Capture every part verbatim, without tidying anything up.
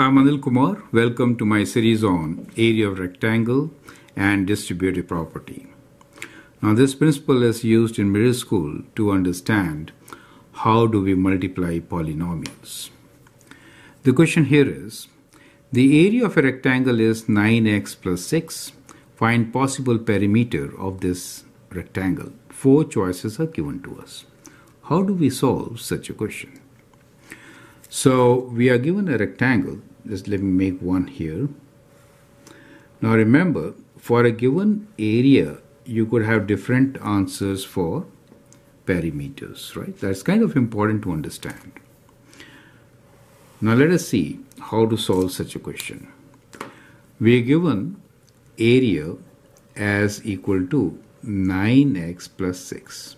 I'm Anil Kumar. Welcome to my series on area of rectangle and distributive property. Now this principle is used in middle school to understand how do we multiply polynomials. The question here is, the area of a rectangle is nine x plus six. Find possible perimeter of this rectangle. Four choices are given to us. How do we solve such a question? So we are given a rectangle. Just let me make one here. Now remember, for a given area, you could have different answers for perimeters, right? That's kind of important to understand. Now let us see how to solve such a question. We are given area as equal to nine x plus six.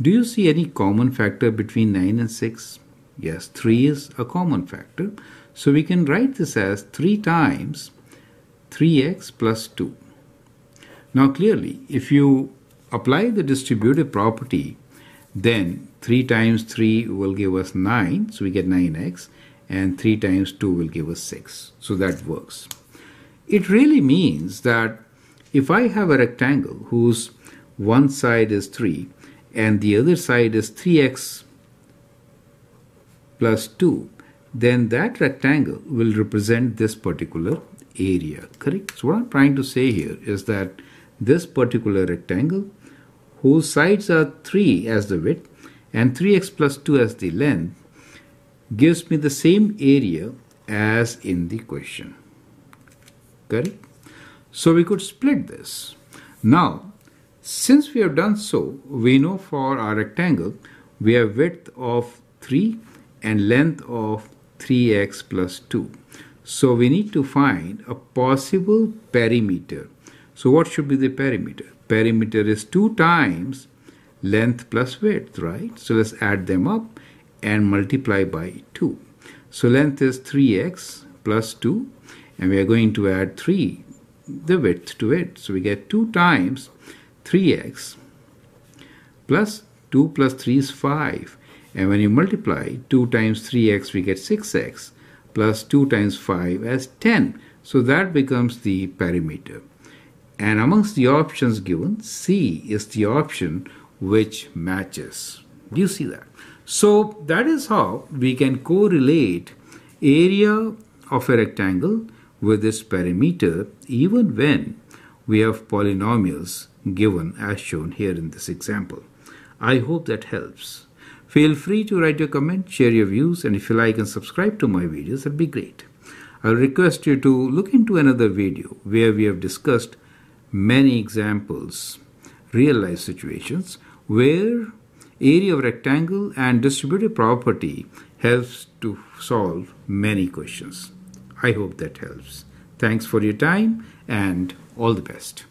Do you see any common factor between nine and six? Yes, three is a common factor. So we can write this as three times three x plus two. Now clearly, if you apply the distributive property, then three times three will give us nine, so we get nine x, and three times two will give us six. So that works. It really means that if I have a rectangle whose one side is three and the other side is three x plus two, then that rectangle will represent this particular area, correct? So what I'm trying to say here is that this particular rectangle, whose sides are three as the width and three x plus two as the length, gives me the same area as in the question, correct? So we could split this. Now, since we have done so, we know for our rectangle, we have width of three and length of three x plus two. So we need to find a possible perimeter. So what should be the perimeter? Perimeter is two times length plus width, right? So let's add them up and multiply by two. So length is three x plus two, and we are going to add three, the width to it. So we get two times three x plus two plus three is five. And when you multiply two times three x, we get six x plus two times five as ten. So that becomes the perimeter. And amongst the options given, C is the option which matches. Do you see that? So that is how we can correlate area of a rectangle with its perimeter, even when we have polynomials given as shown here in this example. I hope that helps. Feel free to write your comment, share your views, and if you like and subscribe to my videos, that'd be great. I'll request you to look into another video where we have discussed many examples, real-life situations, where area of rectangle and distributive property helps to solve many questions. I hope that helps. Thanks for your time and all the best.